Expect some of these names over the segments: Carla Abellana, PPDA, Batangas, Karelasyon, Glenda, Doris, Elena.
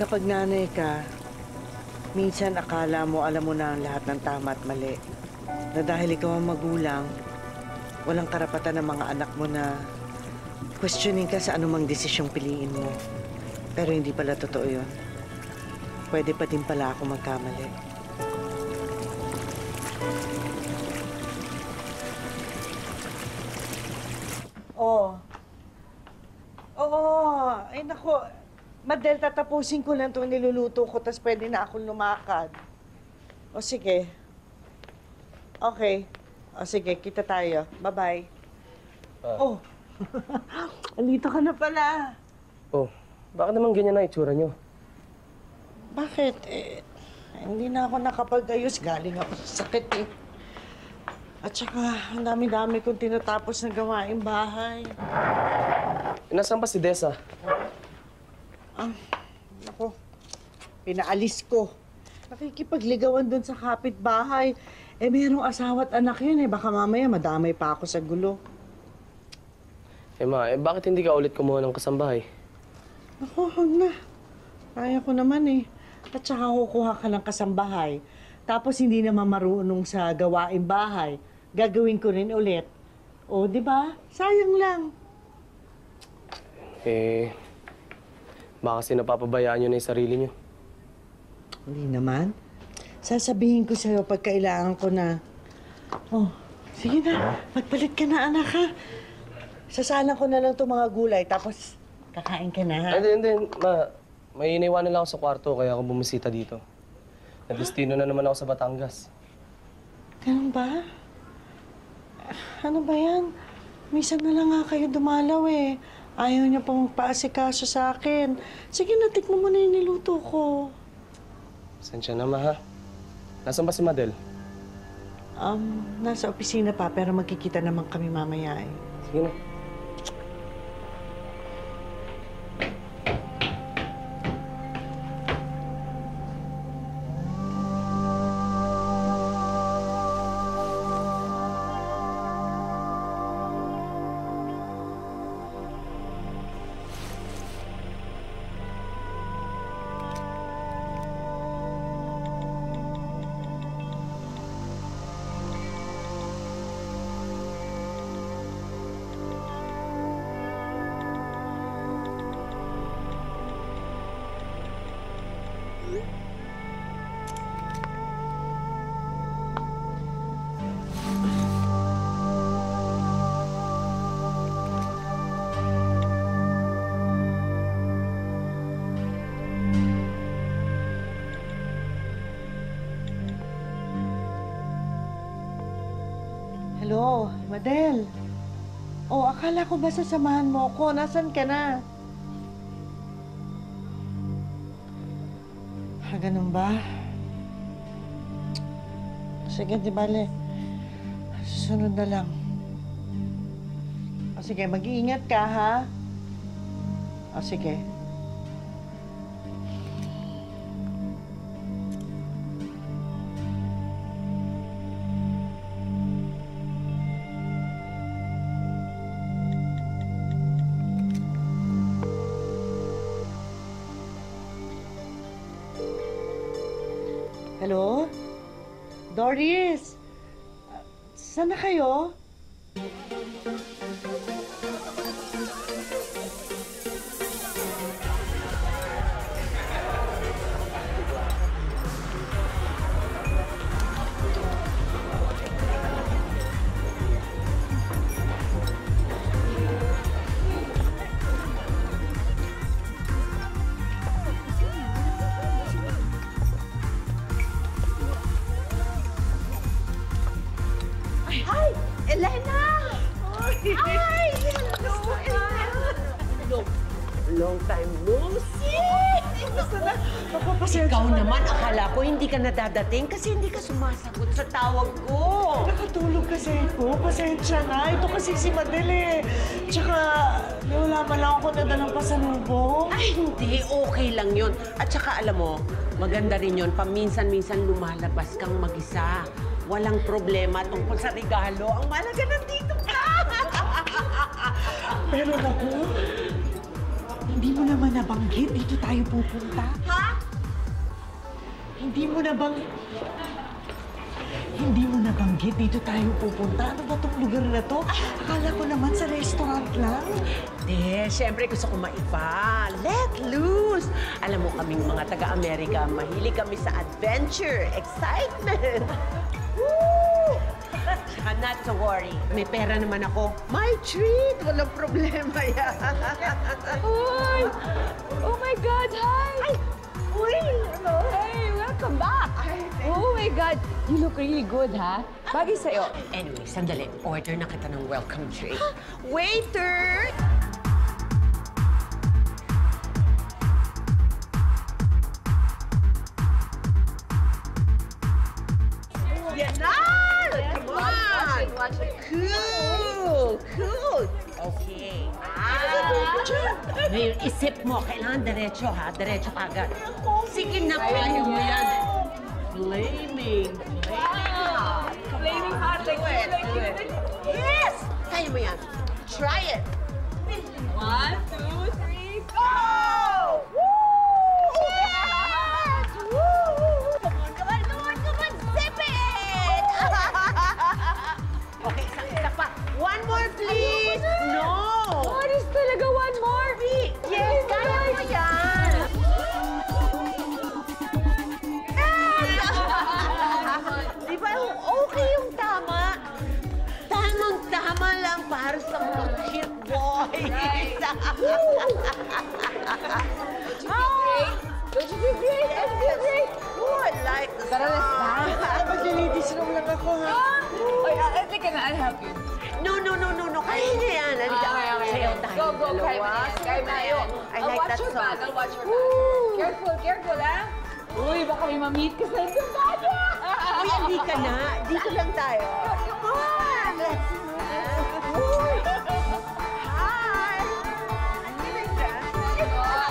Kapag nanay ka, minsan akala mo alam mo na ang lahat ng tama at mali. Na dahil ikaw ang magulang, walang karapatan ng mga anak mo na questioning ka sa anumang desisyong piliin mo. Pero hindi pala totoo yun. Pwede pa din pala ako magkamali. Oo. Ay, naku. Madel, tatapusin ko lang itong niluluto ko, tapos pwede na akong lumakad. O, sige. Okay. O, sige. Kita tayo. Bye-bye. Alito ka na pala. Bakit naman ganyan na itsura nyo? Bakit? Eh, hindi na ako nakapag-ayos. Galing ako sa sakit eh. At saka, ang dami-dami kong tinatapos na gawain bahay. Nasaan ba si Desa? Ako, pinaalis ko. Nakikipagligawan doon sa kapitbahay. Eh, mayroong asawa at anak yun eh. Baka mamaya madamay pa ako sa gulo. Eh, ma, eh, bakit hindi ka ulit kumuha ng kasambahay? Ako, huwag na. Kaya ko naman eh. At saka kukuha ka ng kasambahay. Tapos hindi naman marunong sa gawain bahay. Gagawin ko rin ulit. O, di ba? Sayang lang. Eh... Baka kasi napapabayaan nyo na yung sarili nyo. Hindi naman. Sasabihin ko sa'yo pag kailangan ko na... sige na. Magpalit ka na, anak, ha? Sasala ko na lang itong mga gulay, tapos kakain ka na, ha? Hindi. Ma, may iniwanan lang ako sa kwarto, kaya ako bumisita dito. Nadestino na naman ako sa Batangas. Ganun ba? Ano ba yan? Minsan na lang nga kayo dumalaw, eh. Ayaw niya pa magpaasikaso sa akin. Sige na, tikman mo na yung niluto ko. Sensya na, ma, ha? Nasaan ba si Madel? Nasa opisina pa, pero magkikita naman kami mamaya, eh. Sige na. Hello, Madel. Akala ko ba sasamahan mo ako? Nasaan ka na? Ha, ganun ba? Sige, di bale. Susunod na lang. Sige, mag-iingat ka, ha? Sige. Hello? Doris? Saan na kayo? Elena! Ay! Hello, Elena! Long time no see! Ikaw naman, akala ko hindi ka nadadating kasi hindi ka sumasagot sa tawag ko. Nakatulog kasi ako. Pasensya na. Ito kasi si Madel eh. Tsaka, wala pa lang ako nadalang pasalubong. Ay, hindi. Okay lang yun. At tsaka, alam mo, maganda rin yun. Paminsan-minsan lumalabas kang mag-isa. Walang problema tungkol sa regalo. Ang malaga nandito ka! Pero naku, Hindi mo naman nabanggit dito tayo pupunta. Ha? Hindi mo nabanggit dito tayo pupunta. Ano ba itong lugar na to? Akala ko naman sa restaurant lang. Eh, siyempre gusto ko maiba. Let loose! Alam mo kaming mga taga-Amerika, mahilig kami sa adventure, excitement. Woo! Saka not to worry. May pera naman ako. My treat! Walang problema yan. Uy! Oh my God! Hi! Ay! Uy! Hello! Hey! Welcome back! Ay, oh my God! You look really good, ha? Bagay sa'yo. Anyway, sandali. Order na kita ng welcome drink. Waiter! Yan na! Cool! Okay. Ngayon, isip mo. Kailangan diretso, ha? Diretso agad. Sige na, kaya mo yan. Flaming. Wow! Flaming hot. Do it. Yes! Kaya mo yan. Try it. 1, 2, 3, go! Woo! Yes! Woo! Come on! Zip it! Okay, isa pa. One more, please! No! Doris, talaga one more? Yes, kaya mo yan! Di ba okay yung tama? Tamang-tama lang para sa mga cute boys. Don't you be great? Yes. Oh, I like the song. Mag-ladies room lang ako, ha? I think I'll help you. No. Kaya na yan. Okay. Go. Kaya tayo. I like that song. I'll watch your bag. Careful, ha? Uy, baka may ma-meet ka sa isang bago. Uy, hindi ka na. Dito lang tayo. Come on! Let's go. Hi! Ang galing ka. Doris.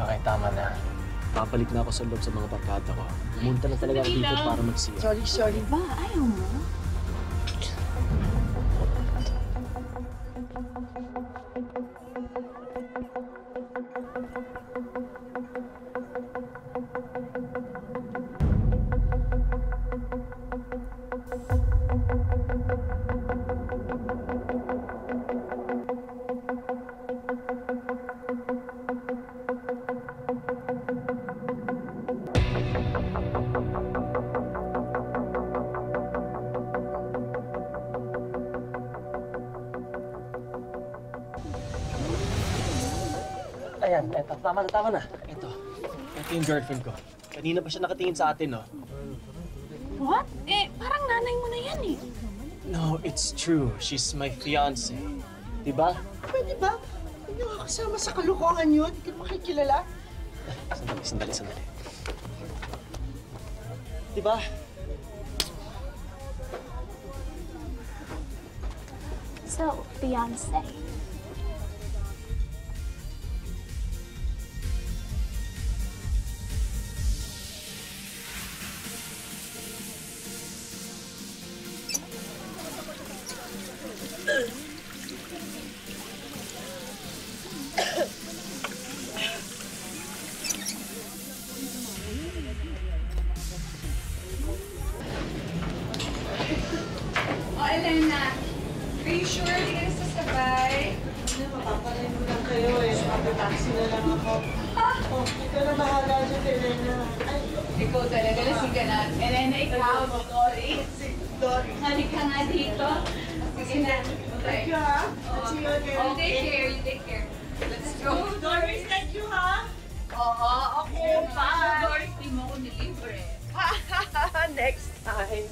Okay, tama na. Papalik na ako sa loob sa mga barkada ko. Munta na talaga ako dito para magsiya. Sorry ba? Ayaw mo? Eto, tama na. Ito yung girlfriend ko. Kanina pa siya nakatingin sa atin, no? What? Eh, parang nanay mo na yan, eh. No, it's true. She's my fiancé. Diba? Pwede ba? Hindi ka kasama sa kalukuhan yun. Hindi ka makikilala. Sandali. Diba? So, fiancé. Elena, are you sure hindi ka nasasabay? Hindi, mapapalay mo lang kayo eh. Magta-taxi na lang ako. Ha? Oh, ikaw na bahala dyan, Elena. Ay, ikaw talaga, lasing ka na. Elena, ikaw, Doris. Halik ka nga dito. Sige na. Thank you, ha? Oh, take care. Let's go. Doris, thank you, ha? Oo, okay. Bye. Doris, di mo ko nilibre. Next time.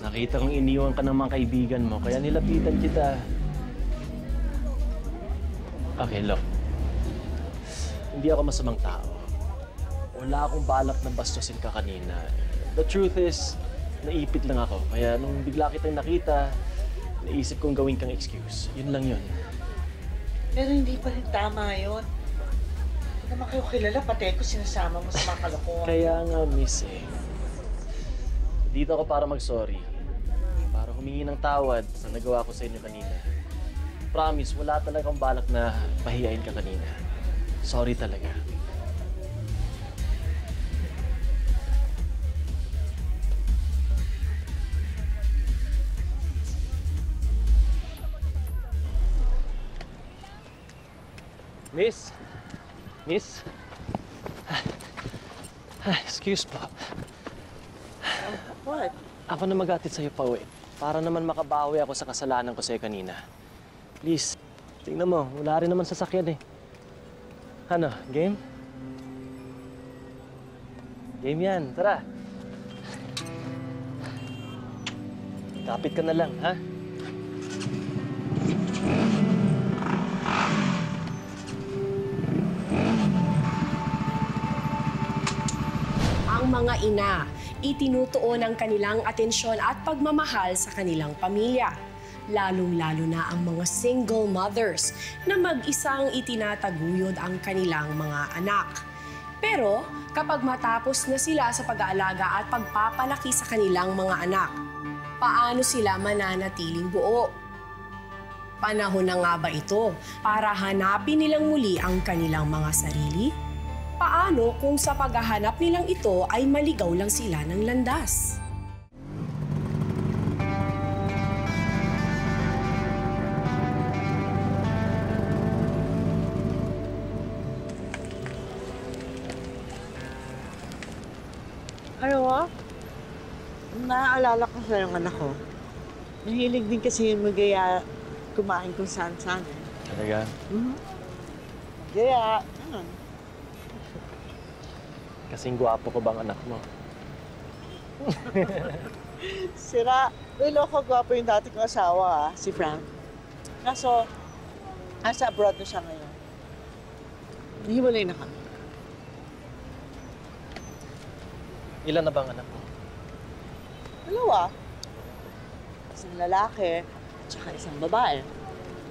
Nakita kong iniwan ka ng mga kaibigan mo, kaya nilapitan kita. Okay, look. Hindi ako masamang tao. wala akong balak na bastusin ka kanina. The truth is, naipit lang ako. Kaya nung bigla kitang nakita, naisip kong gawin kang excuse. Yun lang yun. Pero hindi pa rin tama yun. Hindi naman kayo kilala, pati ko sinasama mo sa mga kalokohan. Kaya nga, miss eh. Dito ako para mag-sorry. Para humingi ng tawad sa nagawa ko sa inyo kanina. Promise, wala talagang balak na pahiyain ka kanina. Sorry talaga. Miss? Miss? Excuse po. What? Ako na mag-atid sa'yo pa uwi. Para naman makabawi ako sa kasalanan ko sa'yo kanina. Please, tingnan mo. Wala rin naman sasakyan eh. Ano? Game? Game yan. Tara. Kapit ka na lang, ha? Mga ina, itinutuon ang kanilang atensyon at pagmamahal sa kanilang pamilya. Lalong-lalo na ang mga single mothers na mag-isang itinataguyod ang kanilang mga anak. Pero kapag matapos na sila sa pag-aalaga at pagpapalaki sa kanilang mga anak, paano sila mananatiling buo? Panahon na nga ba ito para hanapin nilang muli ang kanilang mga sarili? Paano kung sa paghahanap nilang ito ay maligaw lang sila ng landas? Ano? Naaalala ko sa yung anak ko. Nahilig din kasi yung magaya kumain kung saan-saan. Talaga? Mm-hmm. Gaya, ano? Kasing guwapo ko bang anak mo? Sira. Uy, loko, guwapo yung dati kong asawa, si Frank. Kaso, nasa abroad na siya ngayon. Hiwalay na kami. Ilan na bang anak mo? Dalawa. Isang lalaki, tsaka isang babae.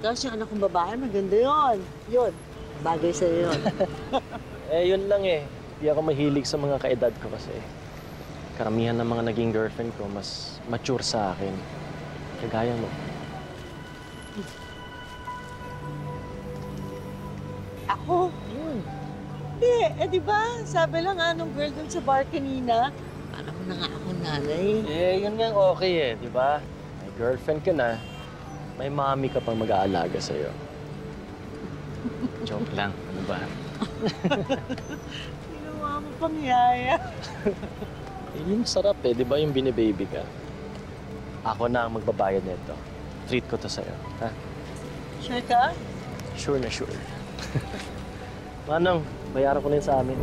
Tapos yung anak kong babae, maganda yun. Yun. Bagay sa'yo yun. Eh, yun lang eh. Di ako mahilig sa mga kaedad ko kasi karamihan ng mga naging girlfriend ko mas mature sa akin. Kagaya mo. Ako? Yun. Hindi, eh di ba? Sabi lang nga nung girl dun sa bar kanina, alam mo na nga ako nanay. Eh, yun nga yung okay eh, di ba? May girlfriend ka na, may mommy ka pang mag-aalaga sa'yo. Joke lang, ano ba? Pangyaya. Eh, yung sarap eh. Di ba yung binibaby ka? Ako na ang magbabayad nito. Treat ko to sa'yo, ha? Sure ka? Sure na sure. Manong, bayaran ko na yun sa amin.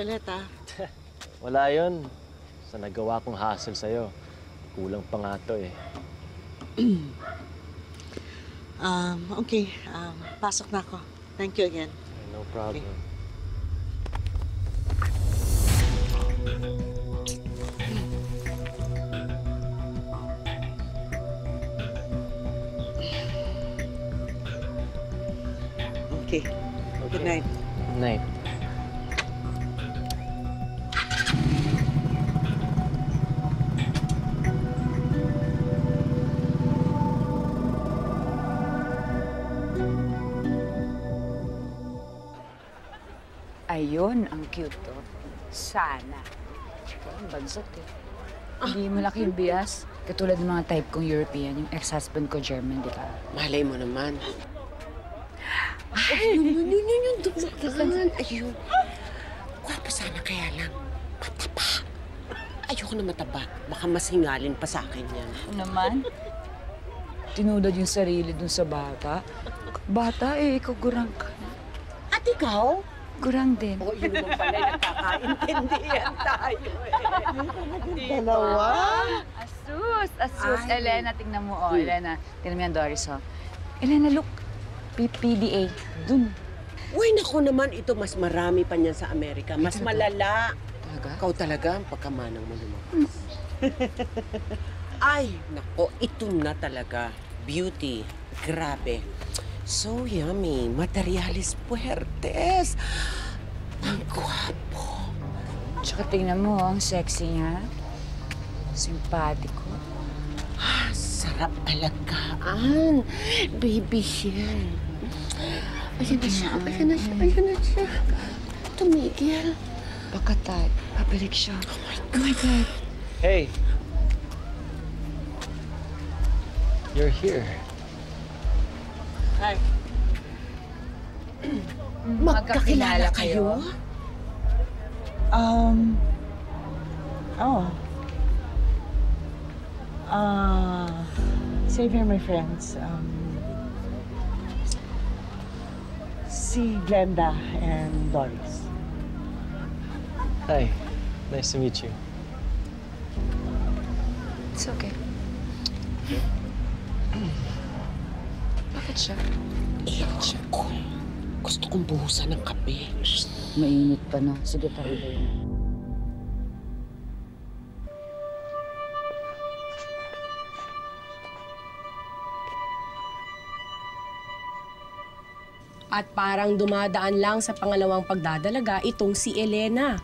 Ulit, ha? Wala yun. Sa nagawa kong hassle sa'yo, kulang pa nga to, eh. Okay. Pasok na ako. Thank you again. No problem. Okay. Okay. Good night. Good night. Ayun, ang cute to. Sana. Bansot eh. Hindi malaki yung bias. Katulad ng mga type kong European, yung ex-husband ko German, di ba? Malay mo naman. Ay, yun, dumaktakan. Ayun. Guwapo sana kaya lang. Mataba. Ayoko na mataba. Baka mas hingalin pa sa akin yan. Naman? Tinudad yung sarili dun sa bata. Bata eh, ikaw gurang ka. Ikaw? Gurang din. Oo, yun mo pala, nagkakaintindihan tayo eh. Dalawa? Asus. Ay. Elena, tingnan mo, oh, Elena. Tingnan mo yan, Doris, oh. Elena, look. PPDA. Dun. Uy, naku naman, ito mas marami pa niyan sa Amerika. Mas malala. Talaga? Ikaw talaga ang pagkamanang mo naman. Ay, nako, ito na talaga. Beauty. Grabe. So yummy. Materiales puertes. Ang guwapo. Tsaka tingnan mo, ang sexy niya. Simpatiko. Ah, sarap alagaan. Baby Shell. Ayan na siya. Tumigil. Baka tayo. Pabalik siya. Oh my God. Hey. You're here. Hi. Magkakilala kayo? Save here, my friends. Si Glenda and Doris. Hi. Nice to meet you. It's okay. Bakit siya? Siya ko. Gusto kong buhusan ng kape. Mainit pa, no? Sige, tayo yun. At parang dumadaan lang sa pangalawang pagdadalaga itong si Elena.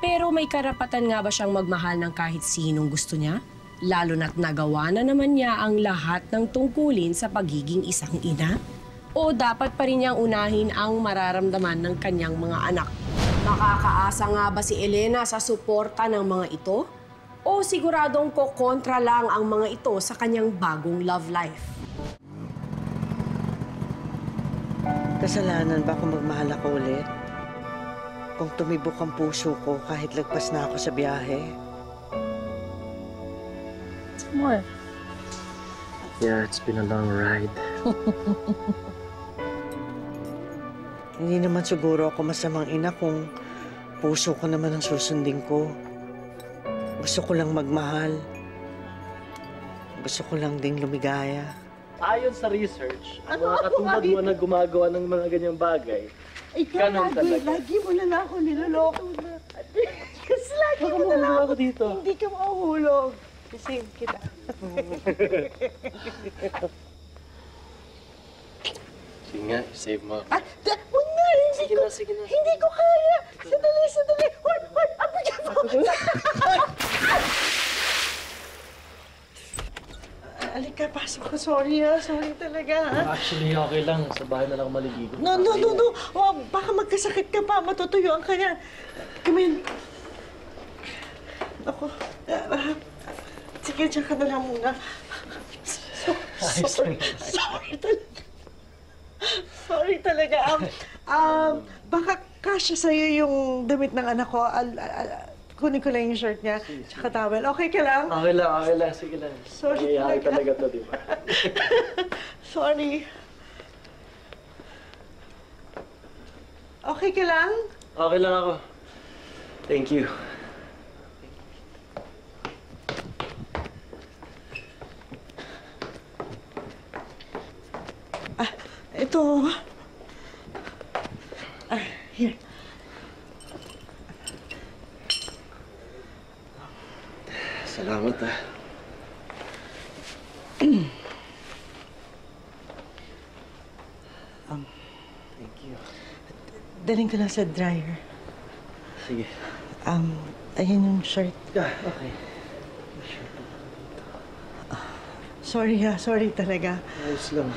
Pero may karapatan nga ba siyang magmahal ng kahit sinong gusto niya? Lalo na't nagawa na naman niya ang lahat ng tungkulin sa pagiging isang ina? O dapat pa rin niyang unahin ang mararamdaman ng kanyang mga anak? Makakaasa nga ba si Elena sa suporta ng mga ito? O siguradong kokontra lang ang mga ito sa kanyang bagong love life? Kasalanan ba kung magmahal ako ulit? Kung tumibok ang puso ko kahit lagpas na ako sa biyahe? What? Yeah, it's been a long ride. Hindi naman siguro ako masamang ina kung puso ko naman ang susundin ko. Gusto ko lang magmahal. Gusto ko lang ding lumigaya. Ayon sa research, mga katulad mo na gumagawa ng mga ganyang bagay, ganun talaga. Lagi mo na lang ako niloloko. Kasi lagi mo na lang ako dito. Hindi ka mahuhulog. Kasi kita. Sige nga, save mo. Ah, huwag nga. Sige na. Hindi ko kaya. Sadali. Hoy, apigyan mo. Alika, pasok ko. Sorry, ha? Sorry talaga, ha? Actually, okay lang. Sa bahay na lang maliligo. No. Oh, baka magkasakit ka pa. Matutuyo ang kanya. Come in. Ako. Sige, dyan ka na lang muna. Sorry talaga. Baka kasya sa'yo yung damit ng anak ko. Kunin ko lang yung shirt niya, tsaka towel. Okay ka lang? Okay lang. Sige lang. Sorry talaga to, di ba? Sorry. Okay ka lang? Okay lang ako. Thank you. Ito. Here. Salamat, ha. Thank you. Daling ko lang sa dryer. Sige. Ayan yung shirt. Okay. Sorry, ha. Sorry talaga. Ayos lang.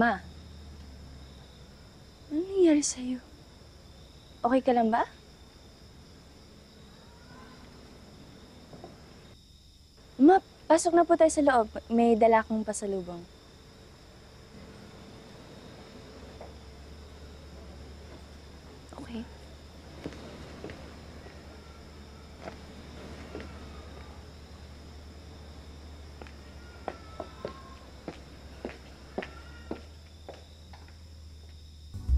Ma, ano nangyari sa'yo? Okay ka lang ba? Ma, pasok na po tayo sa loob. May dala akong pasalubong. Okay.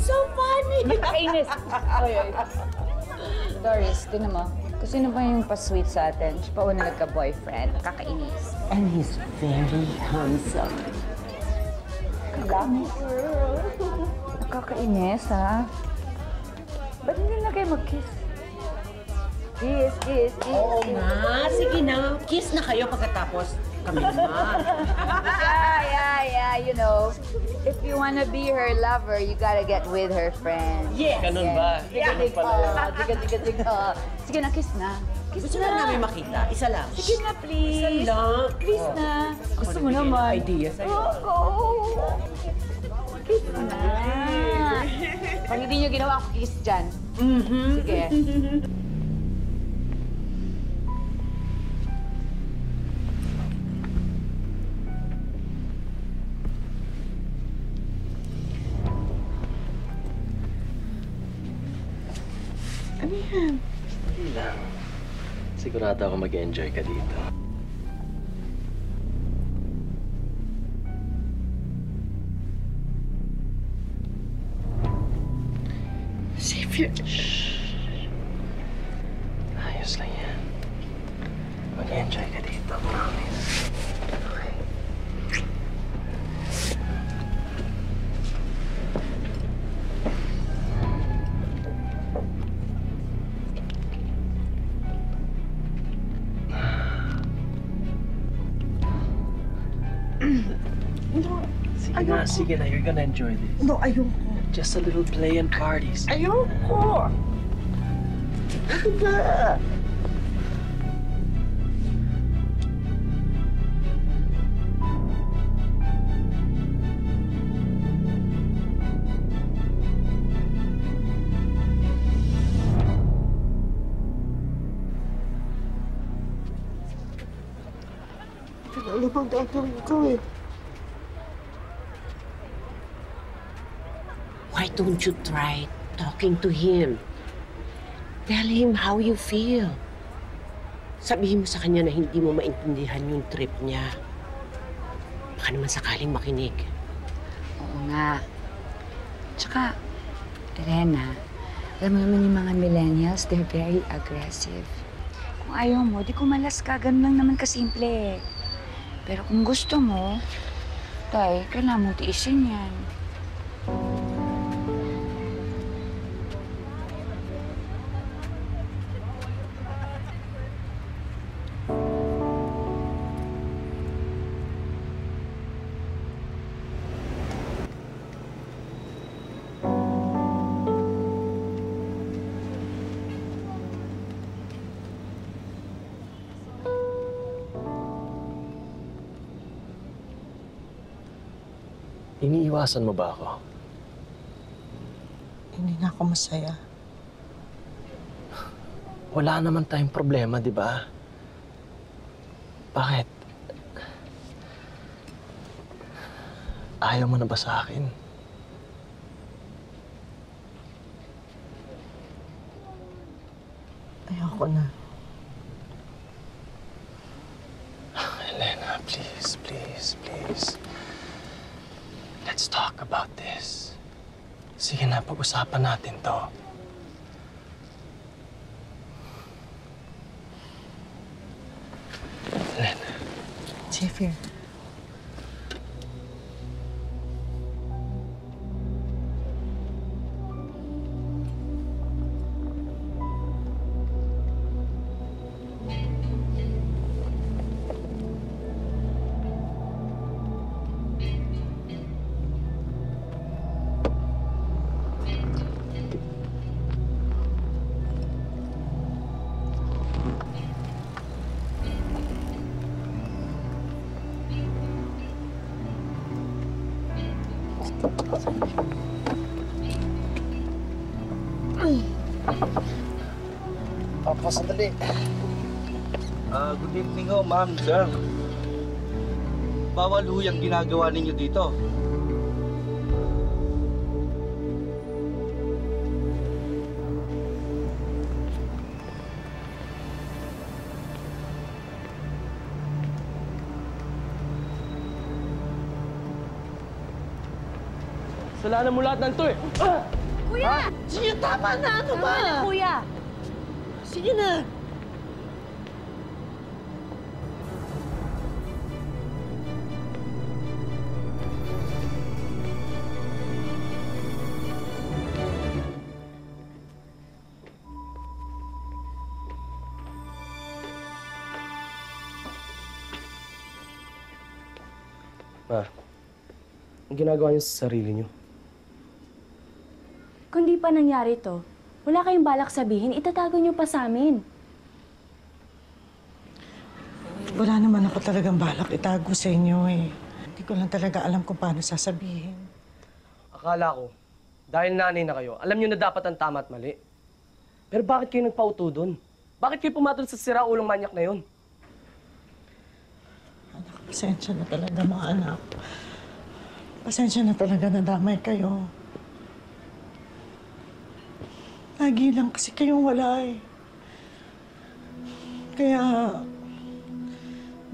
So funny! Nakainis! Doris, tinan mo. Kasi sino ba yung pa-sweet sa atin? Siya pa una nagka-boyfriend. Kakainis. And he's very handsome. Kakainis. Nakakainis, ha? Ba't hindi na kayo mag-kiss? Kiss, kiss, kiss. Oo, ma. Sige na. Kiss na kayo pagkatapos kami naman. Yeah. You know, if you wanna be her lover, you gotta get with her friend. Yes. Ganun ba? Ganun pala. Tiga. Sige na, kiss na. Gusto na namin makita. Isa lang. Sige na, please. Isa lang. Kiss na. Gusto mo naman. Idea sa'yo. Oo. Kiss na. Pag hindi niyo ginawa, kiss dyan. Sige. Ano yan? Hindi lang. Sigurado ako mag-enjoy ka dito. Savior! Shhh! Ayos lang yan. Mag-enjoy ka dito, promise. Okay? Sige na, you're gonna enjoy this. No, ayoko. Just a little play and parties. Ayoko! Ano bang gagawin ko eh? Why don't you try talking to him? Tell him how you feel. Sabihin mo sa kanya na hindi mo maintindihan yung trip niya. Baka naman sakaling makinig. Oo nga. Tsaka, Elena, alam mo naman yung mga millennials, they're very aggressive. Kung ayaw mo, di kumalas ka. Ganun lang naman kasimple. Pero kung gusto mo, tay, kailangan mo tiisin yan. Iniiwasan mo ba ako? Hindi na ako masaya. Wala naman tayong problema, di ba? Bakit? Ayaw mo na ba sa akin? Ayaw ko na. Elena, please. Let's talk about this. Sige na, pag-usapan natin to. Elena. Savior. Papa, sandali. Good evening ho, ma'am, sir. Bawal ho yung ginagawa ninyo dito. Salanan mo lahat ng to eh. Kuya! Sige, tama na! Ano ba? Tama na, kuya! Sige na! Ma, ang ginagawa niyo sa sarili niyo? Kung di pa nangyari to, wala kayong balak sabihin, itatago niyo pa sa amin. Wala naman ako talagang balak itago sa inyo eh. Hindi ko lang talaga alam kung paano sasabihin. Akala ko, dahil nanay na kayo, alam niyo na dapat ang tama at mali. Pero bakit kayo nagpauto doon? Bakit kayo pumatol sa siraulong manyak na yun? Anak, pasensya na talaga mga anak. Pasensya na talaga na damay kayo. Lagi lang kasi kayong wala eh. Kaya,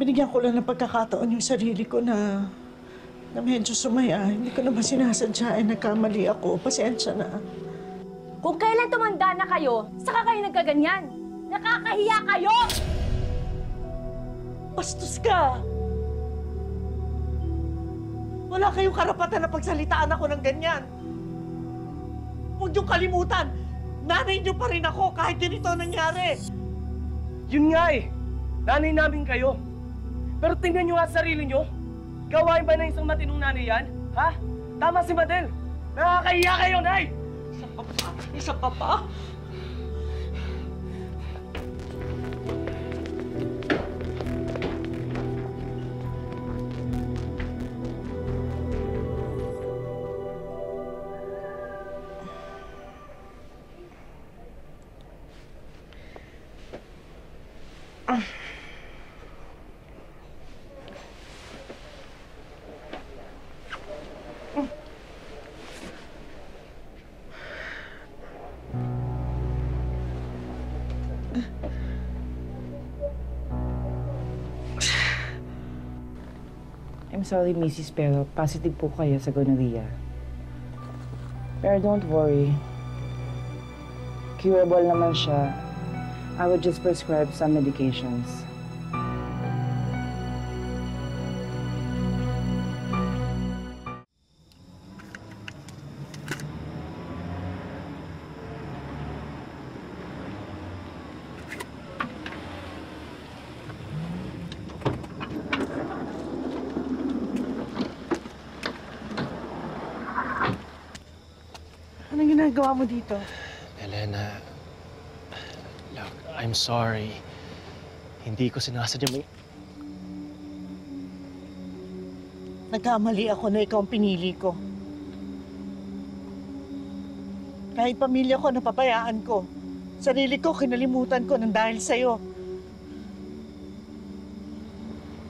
binigyan ko lang ng pagkakataon yung sarili ko na medyo sumaya. Hindi ko naman sinasadya eh, nagkamali ako. Pasensya na. Kung kailan tumanda na kayo, saka kayo nagkaganyan. Nakakahiya kayo! Bastos ka! Wala kayong karapatan na pagsalitaan ako ng ganyan. Huwag niyong kalimutan! Nanay niyo pa rin ako kahit ganito nangyari. Yun nga eh. Nanay namin kayo. Pero tingnan niyo nga sarili niyo. Gawain ba na isang matinong nanay yan? Ha? Tama si Madel. Nakakahiya kayo, Nay! Isang papa? Isang papa? I'm sorry, Mrs. Pero positive po kayo sa gonorrhea. Pero don't worry. Curable naman siya. I would just prescribe some medications. Anong ginagawa mo dito? Elena, look, I'm sorry. Hindi ko sinasadya mo. Nagkamali ako na ikaw ang pinili ko. Kahit pamilya ko, napabayaan ko. Sarili ko, kinalimutan ko ng dahil sa'yo.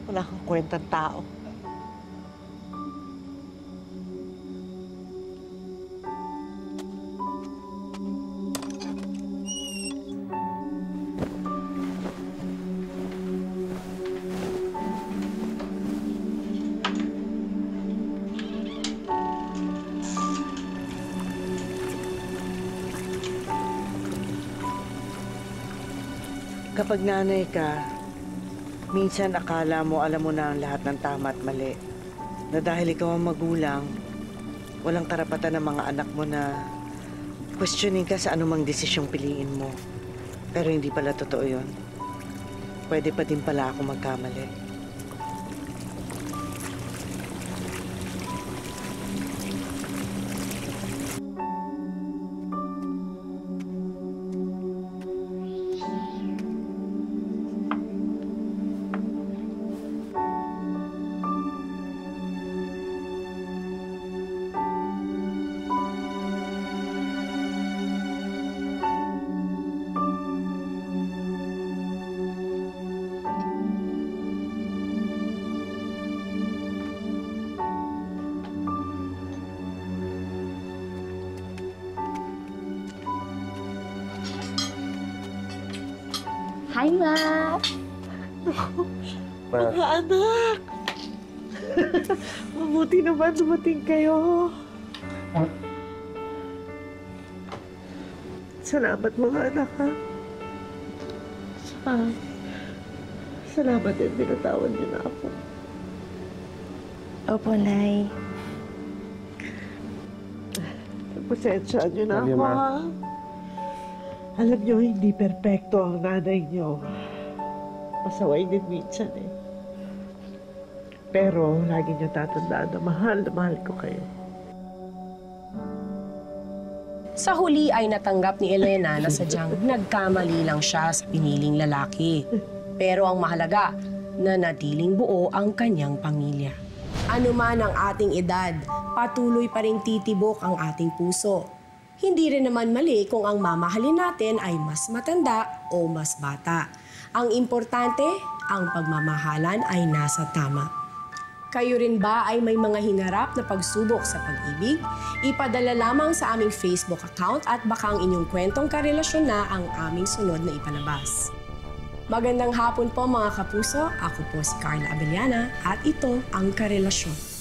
Wala kang kwentang tao. Kapag nanay ka, minsan akala mo alam mo na ang lahat ng tama at mali. Na dahil ikaw ang magulang, walang karapatan ng mga anak mo na questioning ka sa anumang desisyong piliin mo. Pero hindi pala totoo yun. Pwede pa din pala ako magkamali. Hi, Ma. Ma. Mga anak. Mabuti naman dumating kayo. Salamat, mga anak, ha? Salamat din binatawan niyo na ako. Opo, Nay. Pasensya niyo na ako, ha? Alam niyo, hindi perfecto ang nanay niyo. Pasaway din minsan, eh. Pero lagi niyo tatandaan na mahal ko kayo. Sa huli ay natanggap ni Elena na sadyang nagkamali lang siya sa piniling lalaki. Pero ang mahalaga, nanatiling buo ang kanyang pamilya. Ano man ang ating edad, patuloy pa rin titibok ang ating puso. Hindi rin naman mali kung ang mamahalin natin ay mas matanda o mas bata. Ang importante, ang pagmamahalan ay nasa tama. Kayo rin ba ay may mga hinarap na pagsubok sa pag-ibig? Ipadala lamang sa aming Facebook account at baka ang inyong kwentong karelasyon na ang aming sunod na ipalabas. Magandang hapon po mga kapuso, ako po si Carla Abellana at ito ang Karelasyon.